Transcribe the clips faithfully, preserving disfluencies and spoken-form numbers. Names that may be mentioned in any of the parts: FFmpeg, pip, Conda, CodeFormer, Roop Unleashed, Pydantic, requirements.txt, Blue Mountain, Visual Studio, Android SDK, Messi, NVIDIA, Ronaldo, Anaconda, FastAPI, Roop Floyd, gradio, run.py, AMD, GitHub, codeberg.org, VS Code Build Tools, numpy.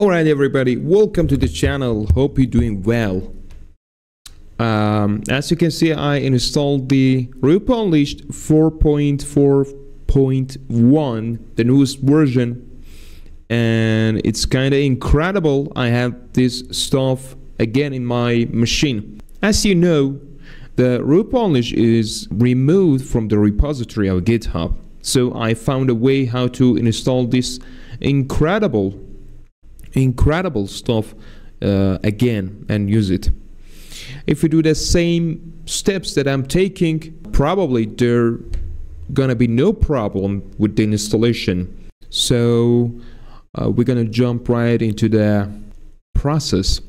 Alright everybody, welcome to the channel. Hope you're doing well. Um, as you can see, I installed the Roop Unleashed four point four point one, the newest version, and it's kind of incredible. I have this stuff again in my machine. As you know, the Roop Unleashed is removed from the repository of GitHub, so I found a way how to install this incredible incredible stuff uh, again and use it. If you do the same steps that I'm taking, probably there gonna be no problem with the installation. So uh, we're gonna jump right into the process.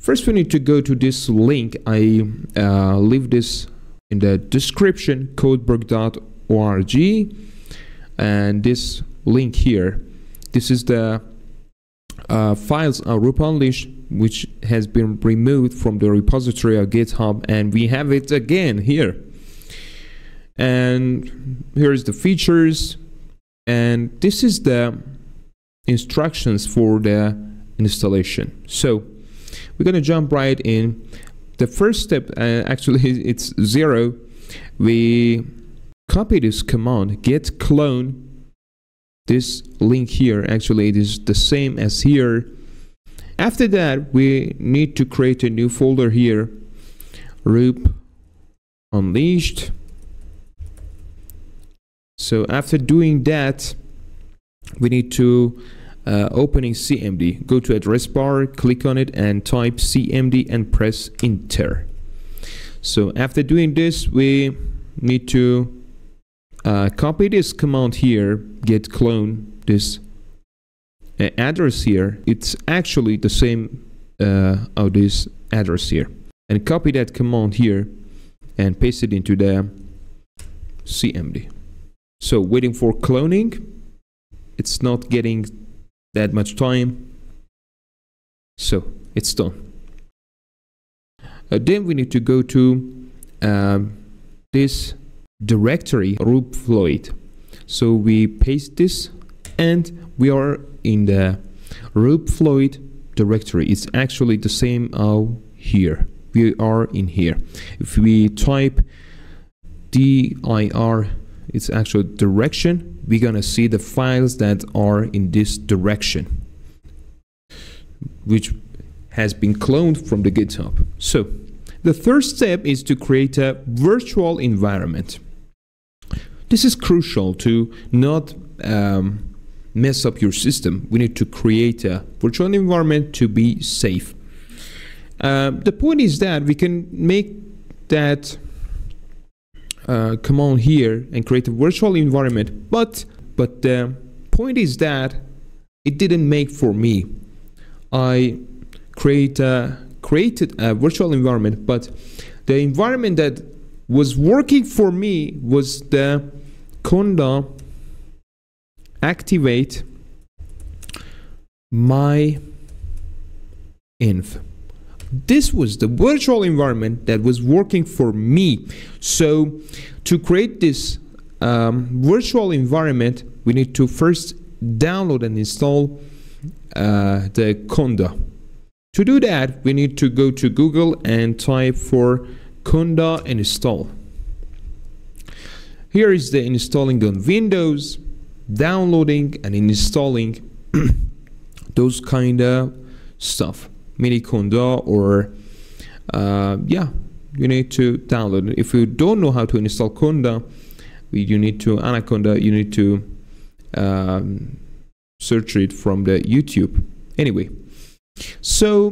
First, we need to go to this link. I uh, leave this in the description, codeberg dot org, and this link here. This is the uh, files of Roop Unleashed, which has been removed from the repository of GitHub, and we have it again here. And here's the features, and this is the instructions for the installation. So we're going to jump right in. The first step, uh, actually it's zero. We copy this command, git clone, this link here. Actually it is the same as here. After that, we need to create a new folder here, Roop Unleashed. So after doing that, we need to Uh, opening C M D, go to address bar, click on it and type C M D and press enter. So after doing this, we need to uh, copy this command here, git clone, this uh, address here. It's actually the same uh, of this address here, and copy that command here and paste it into the C M D. So waiting for cloning, it's not getting that much time, so it's done. Uh, then we need to go to um, this directory, Roop Floyd. So we paste this and we are in the Roop Floyd directory. It's actually the same out here. We are in here. If we type dir, it's actual direction, we're gonna see the files that are in this direction, which has been cloned from the GitHub. So the third step is to create a virtual environment. This is crucial to not um, mess up your system. We need to create a virtual environment to be safe. Uh, the point is that we can make that Uh, come on here and create a virtual environment, but but the point is that it didn't make for me. I create a, created a virtual environment, but the environment that was working for me was the conda activate my inf. This was the virtual environment that was working for me. So to create this um, virtual environment, we need to first download and install uh, the conda. To do that, we need to go to Google and type for conda install. Here is the installing on Windows, downloading and installing those kind of stuff. Mini conda, or uh, yeah, you need to download it. If you don't know how to install conda, you need to Anaconda, you need to um, search it from the YouTube. Anyway, so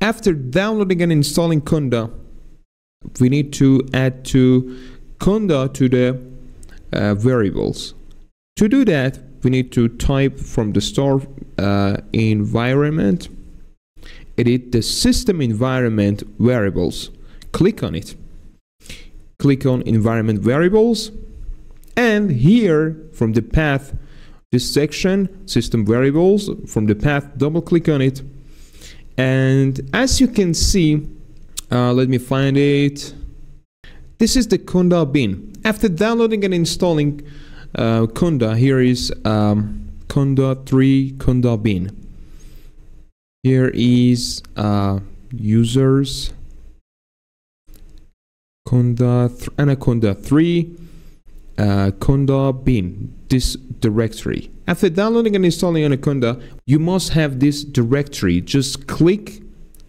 after downloading and installing conda, we need to add to conda to the uh, variables. To do that, we need to type from the store uh, environment, edit the system environment variables, click on it, click on environment variables, and here from the path, this section, system variables, from the path double click on it, and as you can see, uh, let me find it, This is the Conda bin. After downloading and installing uh, Conda, here is um, Conda three Conda bin. Here is uh, users Conda th Anaconda three uh, Conda bin, this directory. After downloading and installing Anaconda, you must have this directory. Just click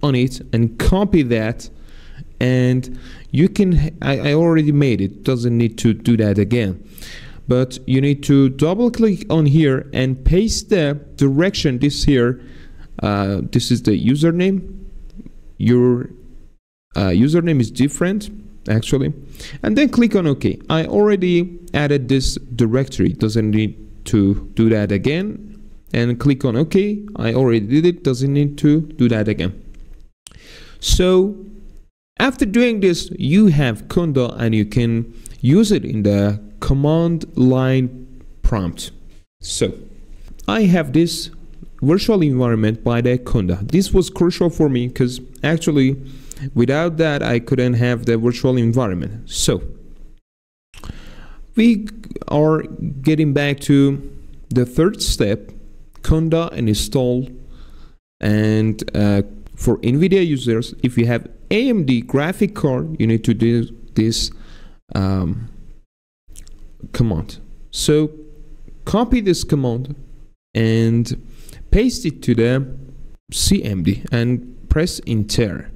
on it and copy that, and you can, I, I already made it, doesn't need to do that again, but you need to double click on here and paste the direction. This here, uh, this is the username. Your uh, username is different actually, and then click on OK. I already added this directory, doesn't need to do that again, and click on OK. I already did it, doesn't need to do that again. So after doing this, you have Conda and you can use it in the command line prompt. So I have this virtual environment by the Conda. This was crucial for me because actually without that I couldn't have the virtual environment. So we are getting back to the third step, Conda and install. And uh, for NVIDIA users, if you have A M D graphic card, you need to do this um, command. So copy this command and paste it to the C M D and press enter.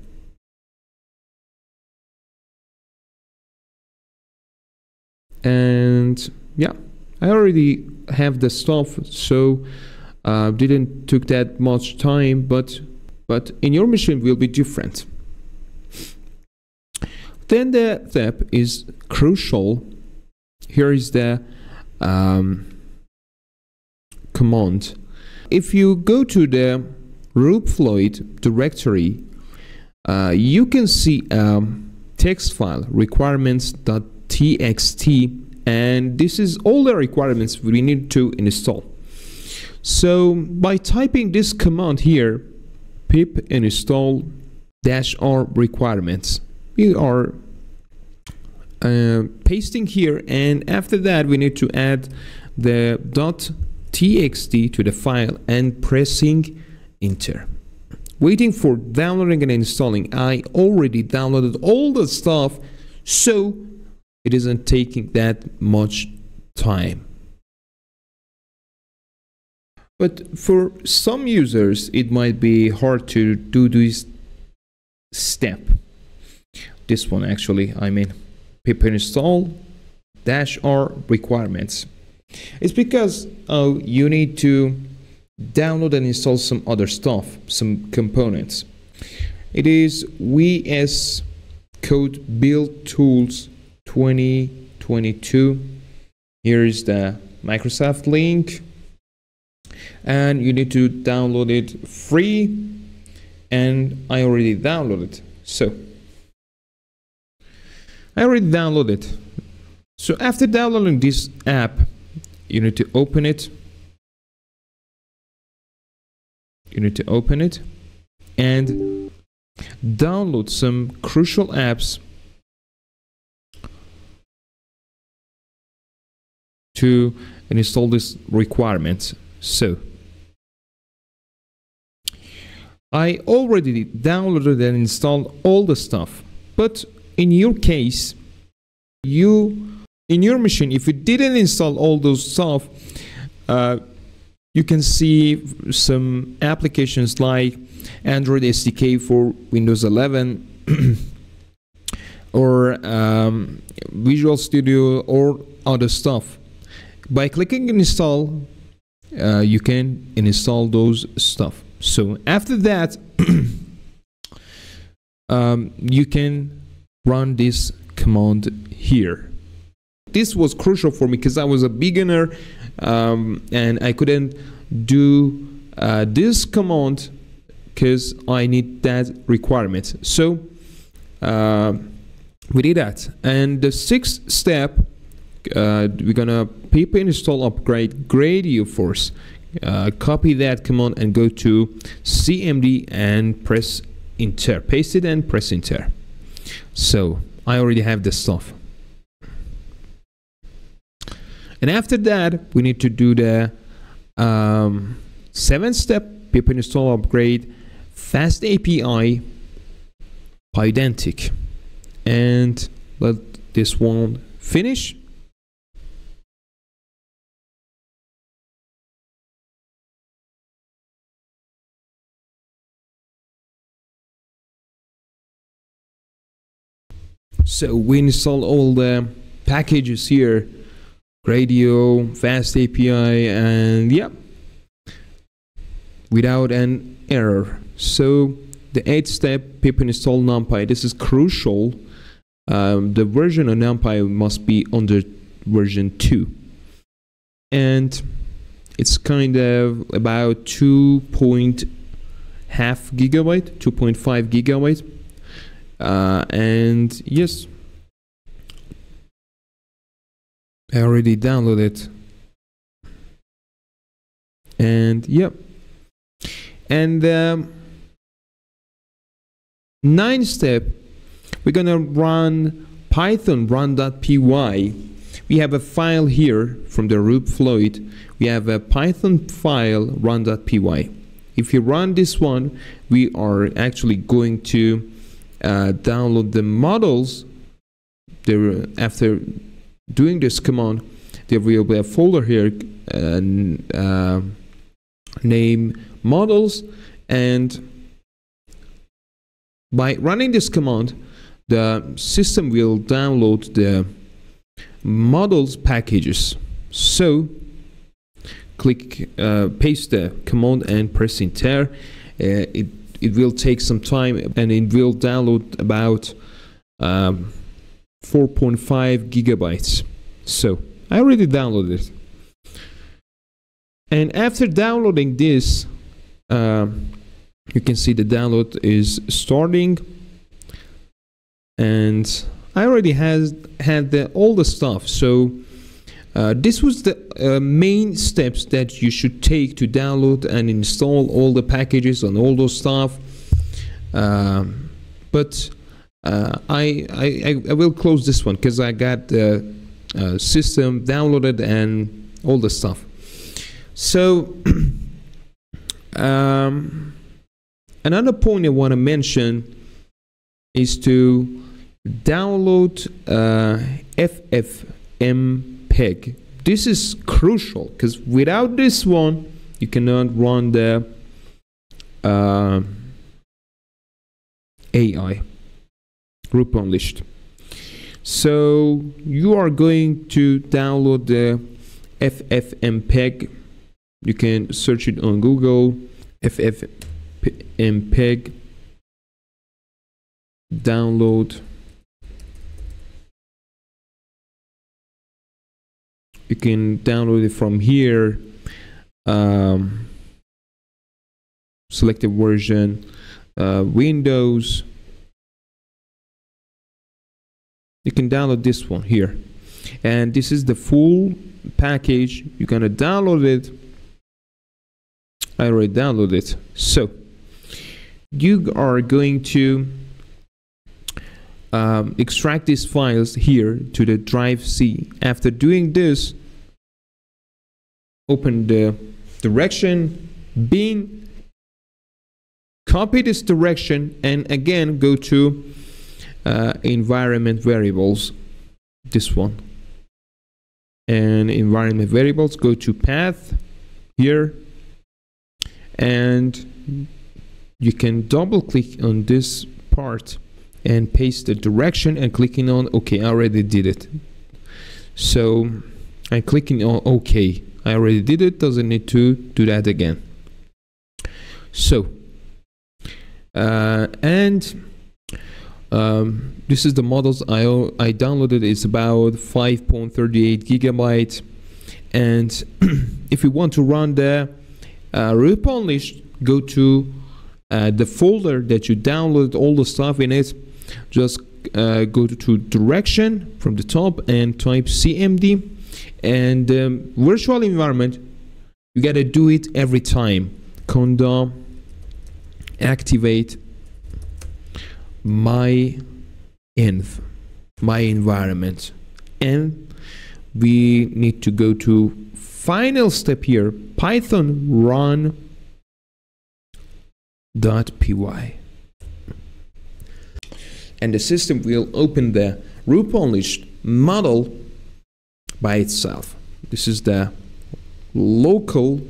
And yeah, I already have the stuff, so uh, didn't took that much time, but but in your machine will be different. Then the step is crucial. Here is the um, command. If you go to the Roop Floyd directory, uh, you can see a um, text file, requirements dot t x t, and this is all the requirements we need to install. So by typing this command here, pip install dash r requirements, we are uh, pasting here, and after that we need to add the .txt to the file and pressing enter, waiting for downloading and installing. I already downloaded all the stuff, so it isn't taking that much time. But for some users it might be hard to do this step. This one actually, I mean, pip install dash r requirements. It's because oh, you need to download and install some other stuff, some components. It is V S Code Build Tools twenty twenty-two. Here is the Microsoft link, and you need to download it free, and I already downloaded it. So I already downloaded it. So after downloading this app, you need to open it. You need to open it and download some crucial apps to install this requirement. So I already downloaded and installed all the stuff, but in your case, you in your machine, if you didn't install all those stuff, uh, you can see some applications like Android S D K for Windows eleven or um, Visual Studio or other stuff. By clicking install, uh, you can install those stuff. So after that, um, you can run this command here. This was crucial for me because I was a beginner, um, and I couldn't do uh, this command because I need that requirement. So uh, we did that. And the sixth step, uh, we're gonna pip install upgrade gradio force. Uh, copy that command and go to C M D and press enter. Paste it and press enter. So I already have this stuff. And after that, we need to do the um, seventh step, pip install upgrade, FastAPI, Pydantic. And let this one finish. So we install all the packages here, gradio, FastAPI, and yeah, without an error. So the eighth step, pip install numpy. This is crucial. Um, the version of numpy must be under version two, and it's kind of about two point half gigabyte, two point five gigabyte. Uh, and yes, I already downloaded it, and yep. And um, ninth step, we're gonna run Python run.py. We have a file here from the Roop Floyd. We have a Python file run.py. If you run this one, we are actually going to Uh, download the models. There, after doing this command, there will be a folder here uh, uh, name models, and by running this command, the system will download the models packages. So click, uh, paste the command and press enter. Uh, it It will take some time, and it will download about um, four point five gigabytes. So I already downloaded it. And after downloading this, uh, you can see the download is starting, and I already has had the, all the stuff. So uh, this was the uh, main steps that you should take to download and install all the packages and all those stuff. Um, but uh, I, I I will close this one because I got the uh, system downloaded and all the stuff. So um, another point I want to mention is to download uh, FFmpeg. This is crucial because without this one, you cannot run the uh, A I, Roop Unleashed. So you are going to download the FFmpeg. You can search it on Google, FFmpeg download. You can download it from here, um, select a version, uh, Windows. You can download this one here, and this is the full package. You're gonna download it. I already downloaded it. So you are going to um, extract these files here to the drive C. After doing this, open the direction bin, copy this direction, and again go to uh, environment variables, this one, and environment variables, go to path here, and you can double click on this part and paste the direction and clicking on OK. I already did it, so I'm clicking on OK. I already did it, doesn't need to do that again. So, uh, and um, this is the models I, I downloaded. It's about five point three eight gigabyte. And if you want to run the uh, Roop Unleashed, go to uh, the folder that you downloaded all the stuff in it. Just uh, go to direction from the top and type C M D. And um, virtual environment, you gotta do it every time. Conda activate my env. my environment. And we need to go to final step here, Python run dot p y. And the system will open the Roop Unleashed model by itself. This is the local.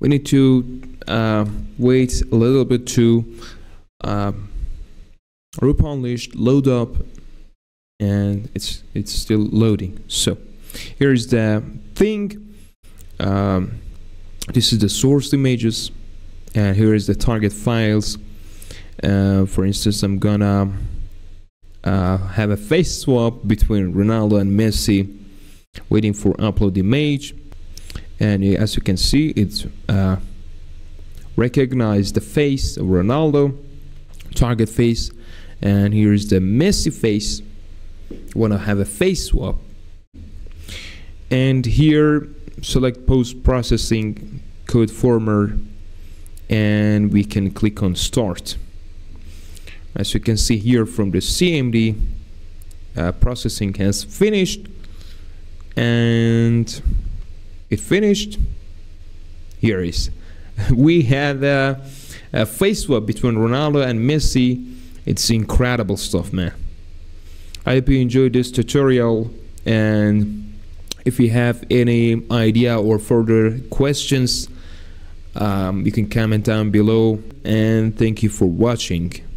We need to uh, wait a little bit to uh, Roop Unleashed load up, and it's it's still loading. So here is the thing. Um, this is the source images, and here is the target files. Uh, for instance, I'm gonna uh, have a face swap between Ronaldo and Messi, waiting for upload image. And as you can see, it uh, recognized the face of Ronaldo, target face, and here is the Messi face. Want to have a face swap, and here select post processing code former, and we can click on start. As you can see here from the C M D, uh, processing has finished, and it finished. Here is we have a, a face swap between Ronaldo and Messi. It's incredible stuff, man. I hope you enjoyed this tutorial, and if you have any idea or further questions, um, you can comment down below, and thank you for watching.